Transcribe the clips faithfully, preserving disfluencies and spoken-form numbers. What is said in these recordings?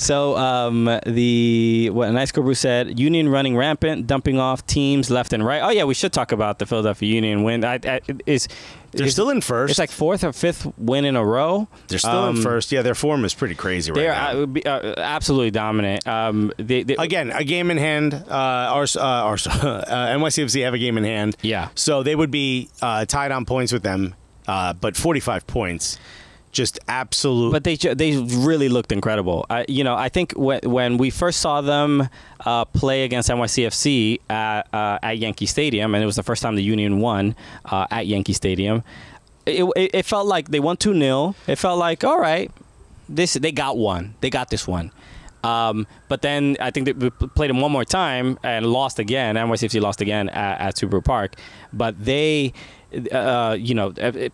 So um, the what Nicekobu said, Union running rampant, dumping off teams left and right. Oh yeah, we should talk about the Philadelphia Union win. I, I, it's, they're it's, still in first. It's like fourth or fifth win in a row. They're still um, in first. Yeah, their form is pretty crazy right now. They're uh, absolutely dominant. Um, they, they, Again, a game in hand. Uh, our, uh, our, uh, N Y C F C have a game in hand. Yeah. So they would be uh, tied on points with them, uh, but forty-five points. Just absolute. But they they really looked incredible. I, you know, I think when, when we first saw them uh, play against N Y C F C at, uh, at Yankee Stadium, and it was the first time the Union won uh, at Yankee Stadium, it, it, it felt like they won two nil. It felt like, all right, this they got one. They got this one. Um, but then I think they played them one more time and lost again. N Y C F C lost again at, at Subaru Park. But they... Uh, you know,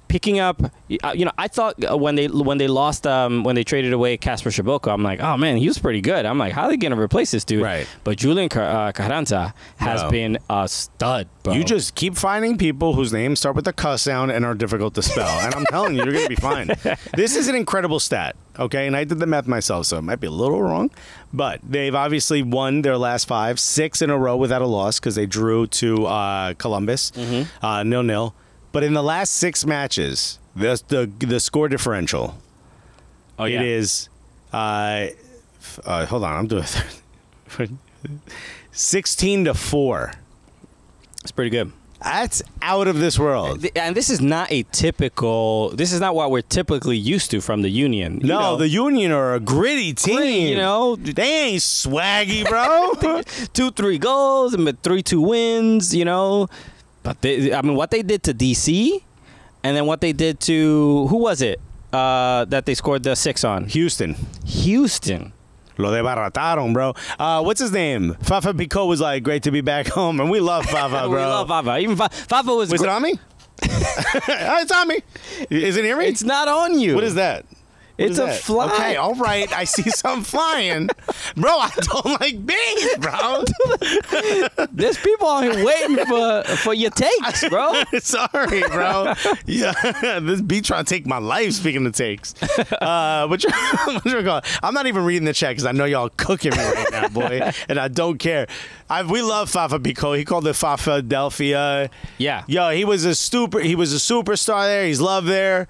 picking up. You know, I thought when they when they lost, um, when they traded away Casper Shaboko, I'm like, oh man, he was pretty good. I'm like, how are they gonna replace this dude? Right. But Julian Car uh, Carranza has bro. been a stud. Bro. You just keep finding people whose names start with a cuss sound and are difficult to spell, and I'm telling you, you're gonna be fine. This is an incredible stat. Okay, and I did the math myself, so it might be a little wrong, but they've obviously won their last five, six in a row without a loss because they drew to uh, Columbus, mm-hmm. uh, nil nil. But in the last six matches, the the, the score differential, oh, yeah. it is, uh, uh, hold on, I'm doing sixteen to four. That's pretty good. That's out of this world. And this is not a typical, this is not what we're typically used to from the Union. You no, know, the Union are a gritty team. Gritty, you know, they ain't swaggy, bro. two, three goals and three, two wins, you know. But they, I mean, what they did to D C, and then what they did to who was it uh, that they scored the six on? Houston. Houston. Lo debarataron, bro. Uh, what's his name? Fafà Picault was like, great to be back home, and we love Fafà, bro. We love Fafà. Even Fa Fafà was. Was it on me? It's on me. Is it near me? It's not on you. What is that? What it's a that? Fly. Okay, all right. I see some flying. Bro, I don't like bees, bro. There's people out here waiting for, for your takes, bro. Sorry, bro. Yeah, this bee trying to take my life, speaking of takes. Uh, what you're, what you're going, I'm not even reading the chat because I know y'all cooking me right now, boy, and I don't care. I, we love Fafà Picault. He called it Philadelphia. Yeah. Yo, he was, a super, he was a superstar there. He's loved there.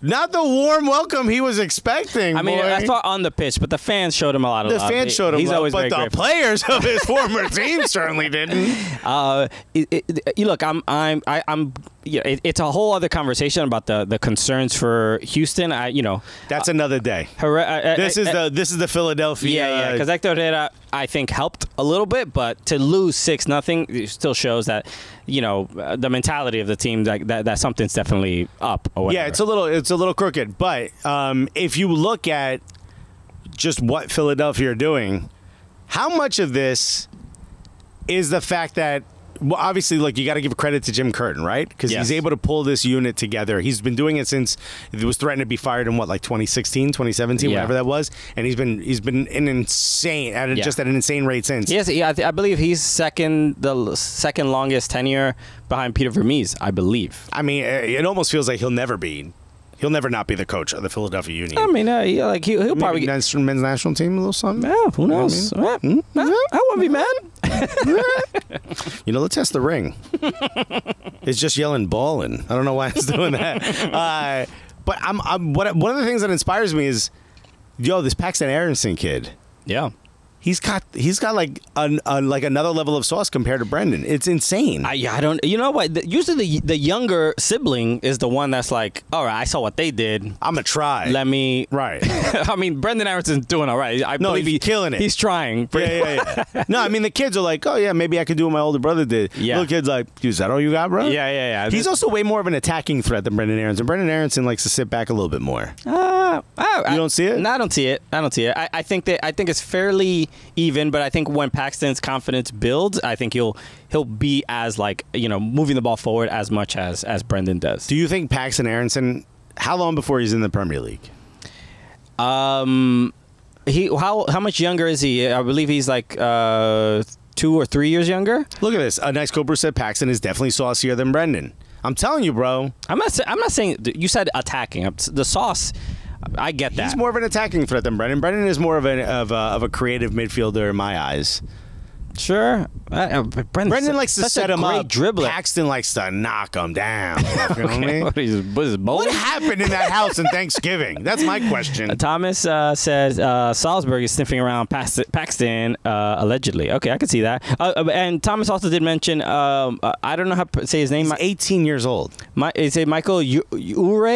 Not the warm welcome he was expecting. I mean, boy. I thought on the pitch, but the fans showed him a lot of the love. The fans showed him He's love, but the grateful. Players of his former team certainly didn't. Uh, it, it, look, I'm, I'm, I, I'm. You know, it, it's a whole other conversation about the the concerns for Houston. I, you know, that's uh, another day. Herre uh, this uh, is uh, the this is the Philadelphia. Yeah, yeah. Because Hector Herrera, I think, helped a little bit, but to lose six nothing still shows that. You know, uh, the mentality of the team like that, that something's definitely up or whatever. Yeah, it's a little it's a little crooked, but um, if you look at just what Philadelphia are doing, how much of this is the fact that well, obviously, look, you got to give credit to Jim Curtin, right? Because yes. he's able to pull this unit together. He's been doing it since it was threatened to be fired in what, like twenty sixteen, twenty seventeen, yeah. whatever that was. And he's been he's been an insane at a, yeah. just at an insane rate since. Yes, yeah, I, th I believe he's second the second longest tenure behind Peter Vermes, I believe. I mean, it almost feels like he'll never be. He'll never not be the coach of the Philadelphia Union. I mean, uh, yeah, like he, he'll Maybe probably get men's national team a little something. Yeah, who knows? You know I, mean? I, I wouldn't be mad. You know, let's test the ring. It's just yelling ballin'. I don't know why it's doing that. Uh, but I'm, I'm what, one of the things that inspires me is, yo, this Paxten Aaronson kid. Yeah. He's got he's got like an, uh, like another level of sauce compared to Brenden. It's insane. I I don't you know what? The, usually the the younger sibling is the one that's like, all right, I saw what they did. I'm gonna try. Let me right. I mean, Brenden Aaronson's doing all right. I no, believe he's he, killing it. He's trying. Yeah, yeah, yeah. No, I mean the kids are like, oh yeah, maybe I could do what my older brother did. Yeah. Little kid's like, is that all you got, bro? Yeah, yeah, yeah. He's also way more of an attacking threat than Brenden Aaronson. Brenden Aaronson likes to sit back a little bit more. Uh, I, you don't see it? No, I don't see it. I don't see it. I, I think that I think it's fairly. Even, but I think when Paxton's confidence builds, I think he'll he'll be as like you know moving the ball forward as much as as Brenden does. Do you think Paxten Aaronson? How long before he's in the Premier League? Um, he how how much younger is he? I believe he's like uh two or three years younger. Look at this. A nice Cobra said Paxton is definitely saucier than Brenden. I'm telling you, bro. I'm not. I'm not saying you said attacking. The sauce. I get that. He's more of an attacking threat than Brenden. Brenden is more of a of a, of a creative midfielder in my eyes. Sure. Uh, Brenden, Brenden likes to set him up. Dribbler. Paxten likes to knock him down. You know okay. what, I mean? what, is, what, what happened in that house in Thanksgiving? That's my question. Uh, Thomas uh, says uh, Salzburg is sniffing around Paxten, uh, allegedly. Okay, I can see that. Uh, and Thomas also did mention, um, uh, I don't know how to say his name. He's eighteen years old. My, is it Michael Ure? Ure?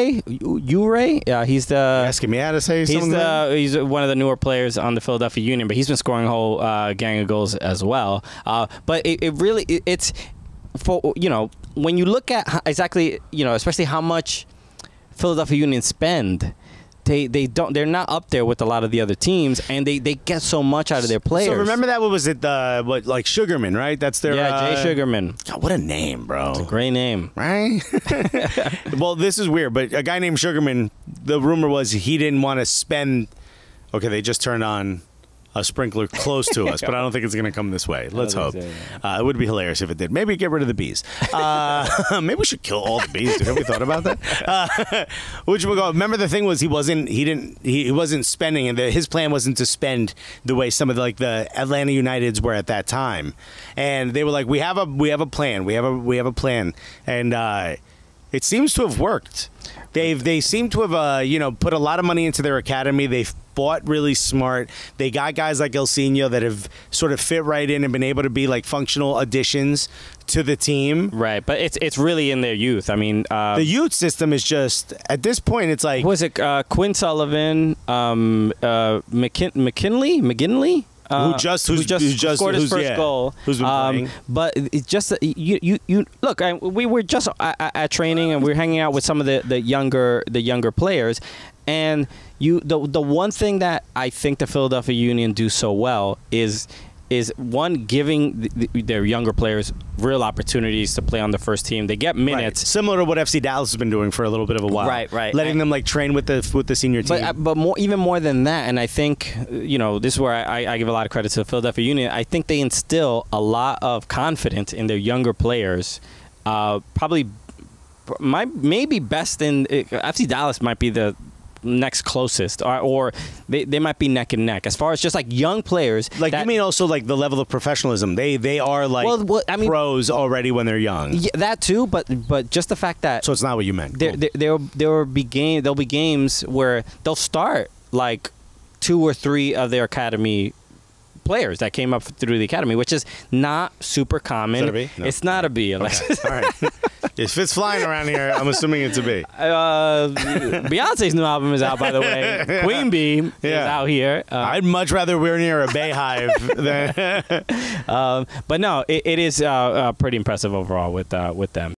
Yeah, he's the... You're asking me how to say something? He's, the, he's one of the newer players on the Philadelphia Union, but he's been scoring a whole uh, gang of goals as well. well uh but it, it really it, it's for you know when you look at how, exactly you know especially how much Philadelphia Union spend, they they don't they're not up there with a lot of the other teams, and they they get so much out of their players. So remember that what was it the what like Sugarman, right? That's their yeah uh, Jay Sugarman. God, what a name, bro. It's a great name, right? Well, this is weird, but a guy named Sugarman, the rumor was he didn't want to spend. Okay, they just turned on a sprinkler close to us, but I don't think it's going to come this way. Let's hope. So, yeah. uh, it would be hilarious if it did. Maybe get rid of the bees. Uh, maybe we should kill all the bees. Dude. Have we thought about that? Uh, which we go. Remember the thing was he wasn't. He didn't. He, he wasn't spending, and the, his plan wasn't to spend the way some of the, like the Atlanta Uniteds were at that time. And they were like, we have a we have a plan. We have a we have a plan, and uh, it seems to have worked. They've they seem to have uh, you know put a lot of money into their academy. They've bought really smart. They got guys like El Seno that have sort of fit right in and been able to be like functional additions to the team. Right, but it's it's really in their youth. I mean, uh, the youth system is just at this point. It's like was it uh, Quinn Sullivan, um, uh, McKin McKinley, McGinley. Uh, who just who's who just, who just scored his first yeah, goal? Who's been um, but it's just you you you look. I, we were just at, at training and we were hanging out with some of the, the younger the younger players, and you the the one thing that I think the Philadelphia Union do so well is is one giving the, the, their younger players real opportunities to play on the first team. They get minutes, right. Similar to what F C Dallas has been doing for a little bit of a while, right? Right, letting and, them like train with the with the senior team. But, but more, even more than that, and I think you know this is where I, I give a lot of credit to the Philadelphia Union. I think they instill a lot of confidence in their younger players. Uh, probably, my maybe best in F C Dallas might be the next closest, or, or they, they might be neck and neck as far as just like young players. Like that, you mean also like the level of professionalism? They they are like well, well, I mean, pros already when they're young. Yeah, that too, but but just the fact that so it's not what you meant. There there there will be game there'll be games where they'll start like two or three of their academy players that came up through the academy, which is not super common. Is that a B? No. It's not a B. Alexis. Okay. All right. If it's flying around here, I'm assuming it's a B. Uh, Beyonce's new album is out, by the way. Yeah. Queen Bee yeah. is out here. Uh, I'd much rather we're near a Bayhive than. um, but no, it, it is uh, uh, pretty impressive overall with uh, with them.